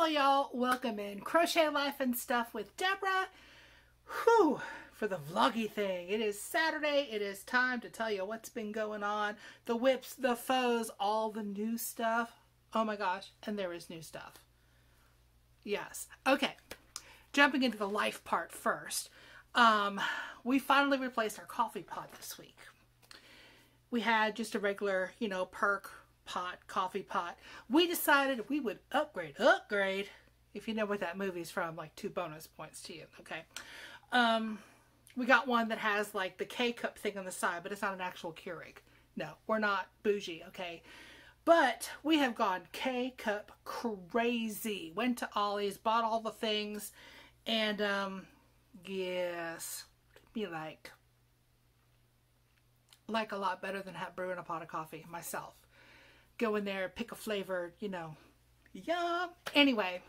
Hello y'all, welcome in Crochet Life and Stuff with Deborah. Whew, for the vloggy thing. It is Saturday, it is time to tell you what's been going on. The whips, the foes, all the new stuff. Oh my gosh, and there is new stuff. Yes, okay. Jumping into the life part first. We finally replaced our coffee pot this week. We had just a regular, you know, coffee pot. We decided we would upgrade, if you know what that movie's from, like 2 bonus points to you. Okay, we got one that has like the K-cup thing on the side, but it's not an actual Keurig. No, we're not bougie, okay? But we have gone K-cup crazy. Went to Ollie's, bought all the things, and yes, be like a lot better than brewing a pot of coffee myself. Go in there, pick a flavor, you know, yum. Anyway,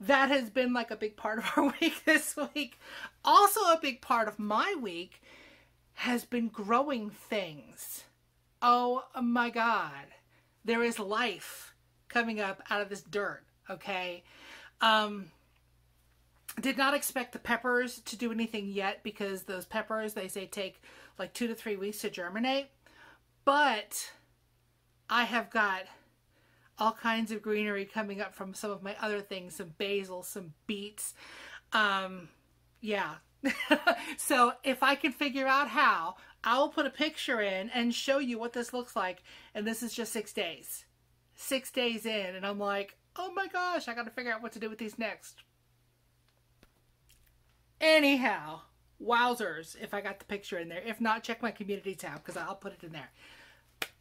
that has been like a big part of our week this week. Also a big part of my week has been growing things. Oh my God. There is life coming up out of this dirt, okay? Did not expect the peppers to do anything yet because those peppers, they say, take like 2 to 3 weeks to germinate, but I have got all kinds of greenery coming up from some of my other things, some basil, some beets. Yeah. So if I can figure out how, I will put a picture in and show you what this looks like. And this is just 6 days. 6 days in, and I'm like, oh my gosh, I got to figure out what to do with these next. Anyhow, wowzers, if I got the picture in there. If not, check my community tab because I'll put it in there.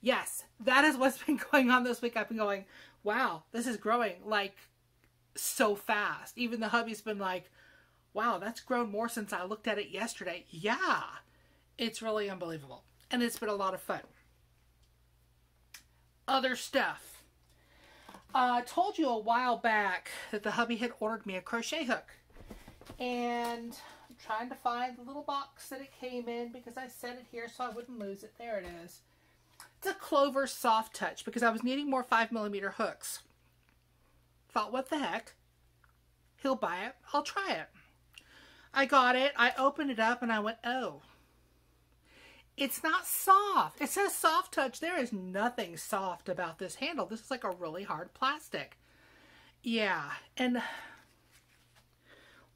Yes, that is what's been going on this week. I've been going, wow, this is growing like so fast. Even the hubby's been like, wow, that's grown more since I looked at it yesterday. Yeah, it's really unbelievable. And it's been a lot of fun. Other stuff. I told you a while back that the hubby had ordered me a crochet hook. And I'm trying to find the little box that it came in because I set it here so I wouldn't lose it. There it is. It's a Clover Soft Touch because I was needing more 5mm hooks. Thought, what the heck? He'll buy it. I'll try it. I got it. I opened it up and I went, oh, it's not soft. It says Soft Touch. There is nothing soft about this handle. This is like a really hard plastic. Yeah. And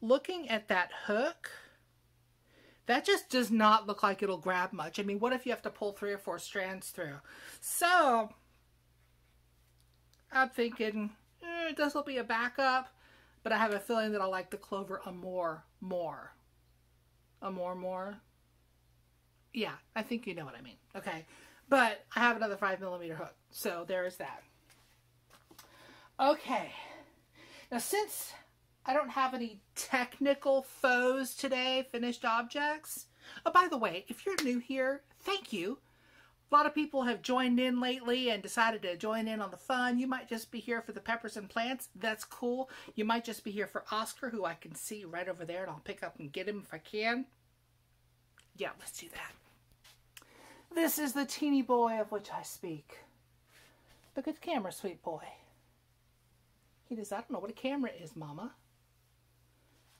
looking at that hook, that just does not look like it'll grab much. I mean, what if you have to pull 3 or 4 strands through? So, I'm thinking, this will be a backup, but I have a feeling that I like the Clover Amour more. Amour more? Yeah, I think you know what I mean. Okay, but I have another 5mm hook, so there is that. Okay, now since I don't have any technical foes today, finished objects. Oh, by the way, if you're new here, thank you. A lot of people have joined in lately and decided to join in on the fun. You might just be here for the peppers and plants. That's cool. You might just be here for Oscar, who I can see right over there, and I'll pick up and get him if I can. Yeah, let's do that. This is the teeny boy of which I speak. Look at the camera, sweet boy. He does, I don't know what a camera is, Mama.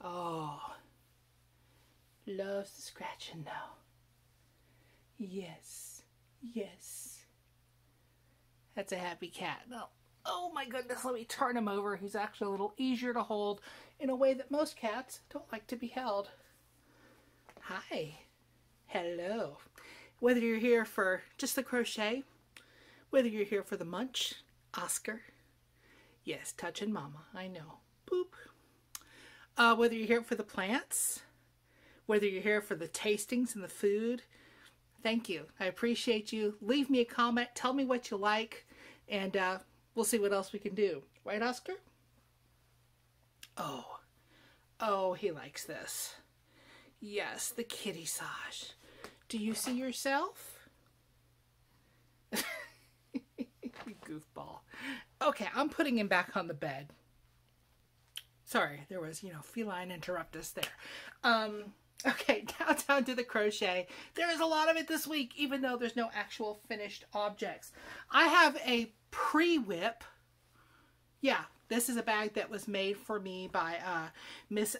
Oh, loves the scratching now. Yes, yes. That's a happy cat. Oh, oh my goodness, let me turn him over. He's actually a little easier to hold in a way that most cats don't like to be held. Hi, hello. Whether you're here for just the crochet, whether you're here for the munch, Oscar. Yes, touching Mama, I know. Boop. Whether you're here for the plants, whether you're here for the tastings and the food, thank you. I appreciate you. Leave me a comment. Tell me what you like, and we'll see what else we can do. Right, Oscar? Oh. Oh, he likes this. Yes, the kitty sash. Do you see yourself? You goofball. Okay, I'm putting him back on the bed. Sorry, there was, you know, feline interruptus there. Okay, now down to the crochet. There is a lot of it this week, even though there's no actual finished objects. I have a pre-whip. Yeah, This is a bag that was made for me by Miss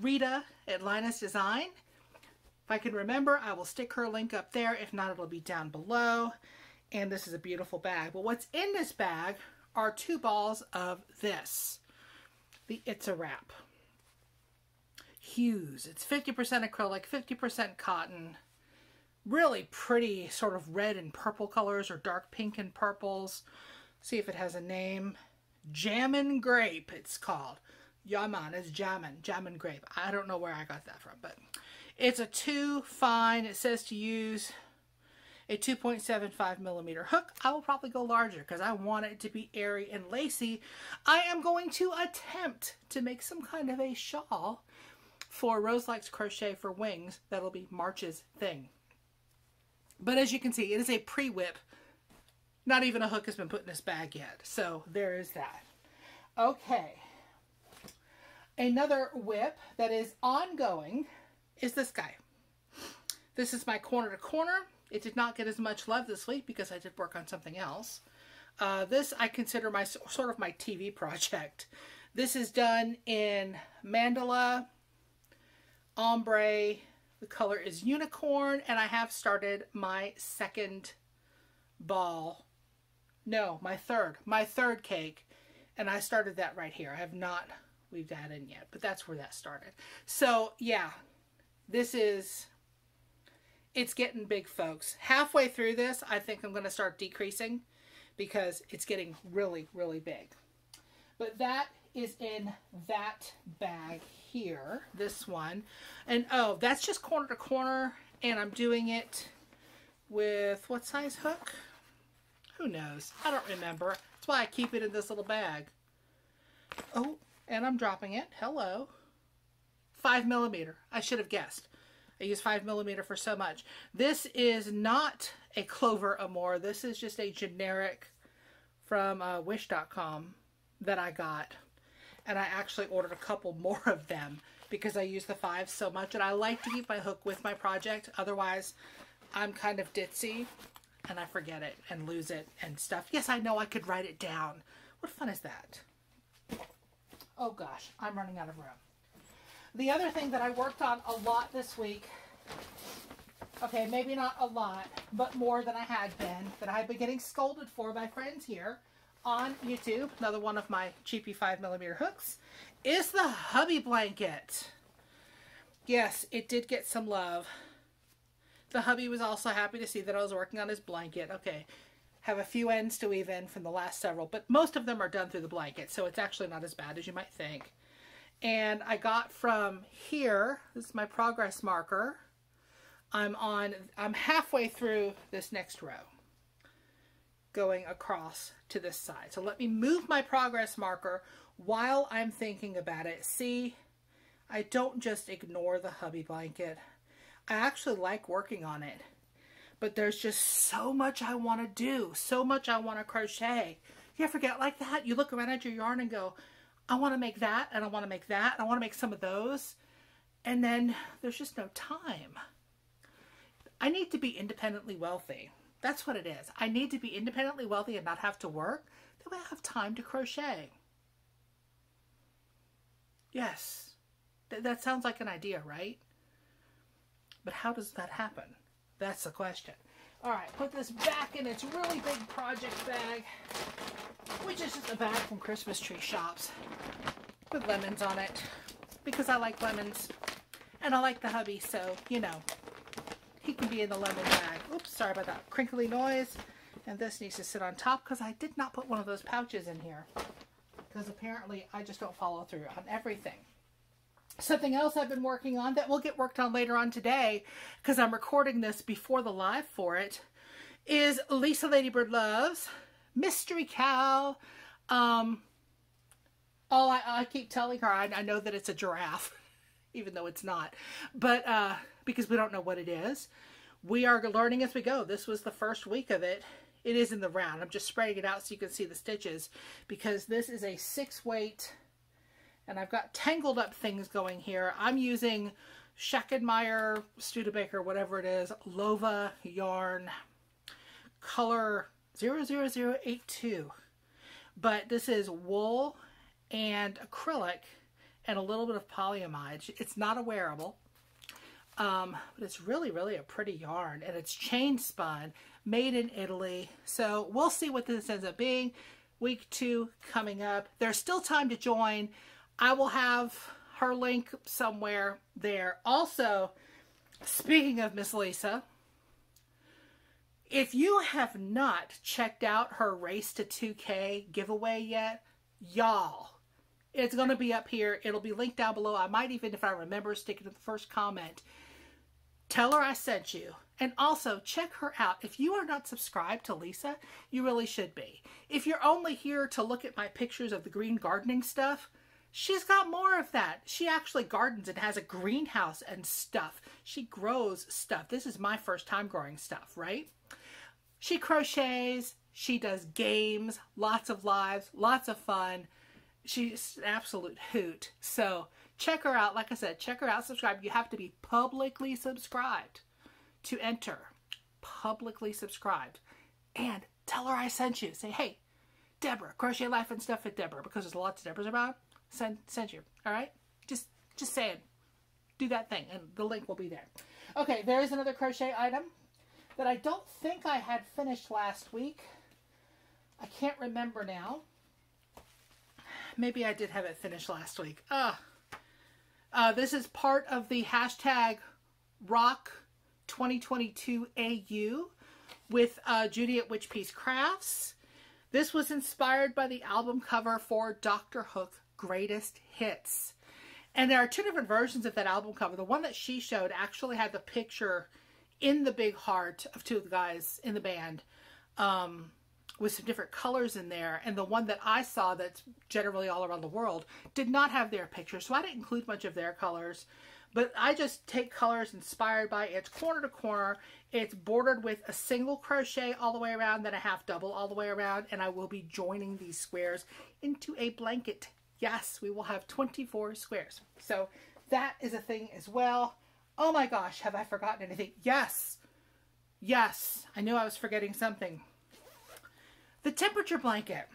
Rita at Linahs Design. If I can remember, I will stick her link up there. If not, it'll be down below. And this is a beautiful bag. But what's in this bag are two balls of this. The It's a Wrap. Hues. It's 50% acrylic, 50% cotton. Really pretty sort of red and purple colors, or dark pink and purples. See if it has a name. Jammin' Grape, it's called. Yaman is Jammin', Jammin' Grape. I don't know where I got that from, but it's a two fine. It says to use a 2.75 millimeter hook. I will probably go larger because I want it to be airy and lacy. I am going to attempt to make some kind of a shawl for Rose Likes Crochet for Wings. That'll be March's thing. But as you can see, it is a pre-whip. Not even a hook has been put in this bag yet. So there is that. Okay. Another whip that is ongoing is this guy. This is my corner to corner. It did not get as much love this week because I did work on something else. This I consider my sort of my TV project. This is done in Mandala Ombre. The color is Unicorn, and I have started my second ball. No, my third cake, and I started that right here. I have not weaved that in yet, but that's where that started. So yeah, this is, it's getting big, folks. Halfway through this, I think I'm going to start decreasing because it's getting really, really big. But that is in that bag here, this one. And oh, that's just corner to corner, and I'm doing it with what size hook? Who knows? I don't remember. That's why I keep it in this little bag. Oh, and I'm dropping it. Hello. 5 millimeter. I should have guessed. I use 5 millimeter for so much. This is not a Clover Amour. This is just a generic from Wish.com that I got. And I actually ordered a couple more of them because I use the 5 so much. And I like to keep my hook with my project. Otherwise, I'm kind of ditzy and I forget it and lose it and stuff. Yes, I know I could write it down. What fun is that? Oh gosh, I'm running out of room. The other thing that I worked on a lot this week, okay, maybe not a lot, but more than I had been, that I had been getting scolded for by friends here on YouTube, another one of my cheapy 5 millimeter hooks, is the hubby blanket. Yes, it did get some love. The hubby was also happy to see that I was working on his blanket. Okay, have a few ends to weave in from the last several, but most of them are done through the blanket, so it's actually not as bad as you might think. And I got from here, this is my progress marker. I'm halfway through this next row, going across to this side. So let me move my progress marker while I'm thinking about it. See, I don't just ignore the hubby blanket. I actually like working on it, but there's just so much I want to do, so much I want to crochet. You ever get like that? You look around at your yarn and go, I want to make that, and I want to make that, and I want to make some of those, and then there's just no time. I need to be independently wealthy. That's what it is. I need to be independently wealthy and not have to work. That way I have time to crochet. Yes, that sounds like an idea, right? But how does that happen? That's the question. All right, put this back in its really big project bag, which is just a bag from Christmas Tree Shops with lemons on it, because I like lemons and I like the hubby, so, you know, he can be in the lemon bag. Oops, sorry about that crinkly noise. And this needs to sit on top because I did not put one of those pouches in here because apparently I just don't follow through on everything. Something else I've been working on that will get worked on later on today, because I'm recording this before the live for it, is Lisa LadybirD Loves Mystery Cal. I keep telling her, I know that it's a giraffe, even though it's not, but because we don't know what it is. We are learning as we go. This was the first week of it. It is in the round. I'm just spreading it out so you can see the stitches, because this is a 6 weight... And I've got tangled up things going here. I'm using Schachenmayr, Studebaker, whatever it is, Lova yarn, color 00082. But this is wool and acrylic and a little bit of polyamide. It's not a wearable, but it's really, really a pretty yarn, and it's chain spun, made in Italy. So we'll see what this ends up being. Week 2 coming up. There's still time to join. I will have her link somewhere there. Also, speaking of Miss Lisa, if you have not checked out her Race to 2K giveaway yet, y'all, it's going to be up here. It'll be linked down below. I might even, if I remember, stick it to the first comment. Tell her I sent you. And also, check her out. If you are not subscribed to Lisa, you really should be. If you're only here to look at my pictures of the green gardening stuff, she's got more of that. She actually gardens and has a greenhouse and stuff. She grows stuff. This is my first time growing stuff, right? She crochets. She does games. Lots of lives. Lots of fun. She's an absolute hoot. So check her out. Like I said, check her out. Subscribe. You have to be publicly subscribed to enter. Publicly subscribed. And tell her I sent you. Say, hey, Deborah, Crochet Life and Stuff with Deborah, because there's lots of Deborahs around. Send you. All right? Just saying. Do that thing, and the link will be there. Okay, there is another crochet item that I don't think I had finished last week. I can't remember now. Maybe I did have it finished last week. This is part of the hashtag Rock2022AU with Judy at Witchpiece Crafts. This was inspired by the album cover for Dr. Hook Greatest Hits. And there are two different versions of that album cover. The one that she showed actually had the picture in the big heart of two of the guys in the band, with some different colors in there. And the one that I saw, that's generally all around the world, did not have their picture. So I didn't include much of their colors, but I just take colors inspired by. It's corner to corner. It's bordered with a single crochet all the way around, then a half double all the way around. And I will be joining these squares into a blanket. Yes, we will have 24 squares. So that is a thing as well. Oh my gosh, have I forgotten anything? Yes. Yes. I knew I was forgetting something. The temperature blanket.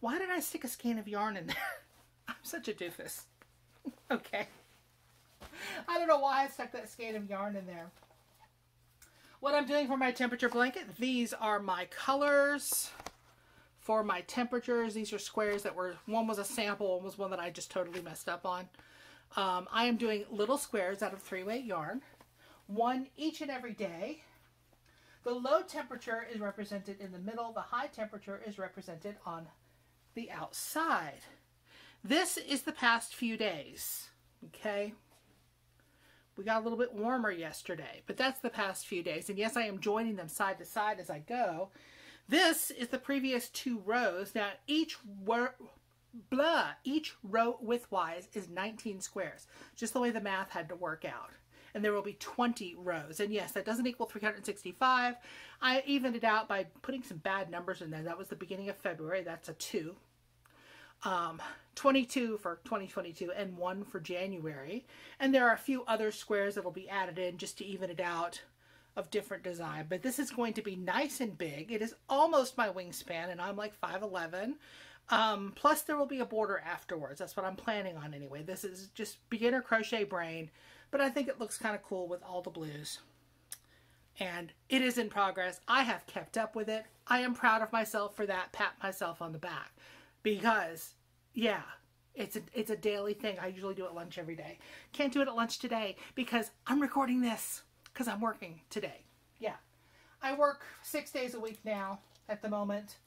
Why did I stick a skein of yarn in there? I'm such a doofus. Okay. I don't know why I stuck that skein of yarn in there. What I'm doing for my temperature blanket, these are my colors for my temperatures. These are squares that were, one was a sample, one was one that I just totally messed up on. I am doing little squares out of 3-weight yarn, one each and every day. The low temperature is represented in the middle. The high temperature is represented on the outside. This is the past few days, okay? We got a little bit warmer yesterday, but that's the past few days. And yes, I am joining them side to side as I go. This is the previous 2 rows. Now, each row widthwise is 19 squares, just the way the math had to work out. And there will be 20 rows. And yes, that doesn't equal 365. I evened it out by putting some bad numbers in there. That was the beginning of February. That's a 2. 22 for 2022 and 1 for January. And there are a few other squares that will be added in just to even it out, of different design. But this is going to be nice and big. It is almost my wingspan, and I'm like 5'11". Plus there will be a border afterwards. That's what I'm planning on anyway. This is just beginner crochet brain, but I think it looks kind of cool with all the blues. And it is in progress. I have kept up with it. I am proud of myself for that. Pat myself on the back, because yeah, it's a daily thing. I usually do it at lunch every day. Can't do it at lunch today because I'm recording this. Because I'm working today. Yeah. I work 6 days a week now at the moment.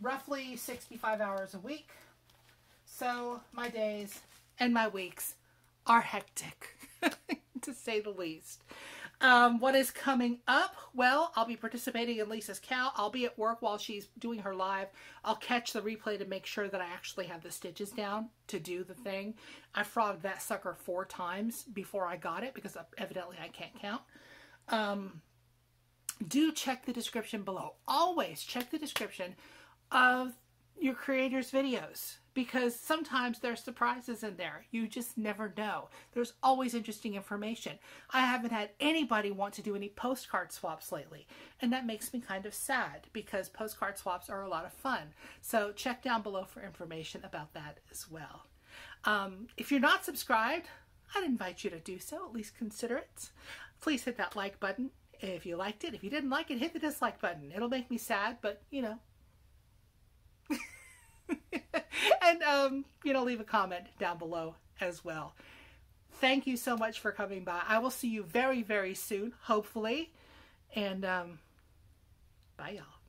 Roughly 65 hours a week. So my days and my weeks are hectic, to say the least. What is coming up? Well, I'll be participating in Lisa's Cal. I'll be at work while she's doing her live. I'll catch the replay to make sure that I actually have the stitches down to do the thing. I frogged that sucker 4 times before I got it, because evidently I can't count. Do check the description below. Always check the description of your creators' videos, because sometimes there's surprises in there. You just never know. There's always interesting information. I haven't had anybody want to do any postcard swaps lately, and that makes me kind of sad because postcard swaps are a lot of fun. So check down below for information about that as well. If you're not subscribed, I'd invite you to do so. At least consider it. Please hit that like button if you liked it. If you didn't like it, hit the dislike button. It'll make me sad, but you know. And, you know, leave a comment down below as well. Thank you so much for coming by. I will see you very, very soon, hopefully. And bye, y'all.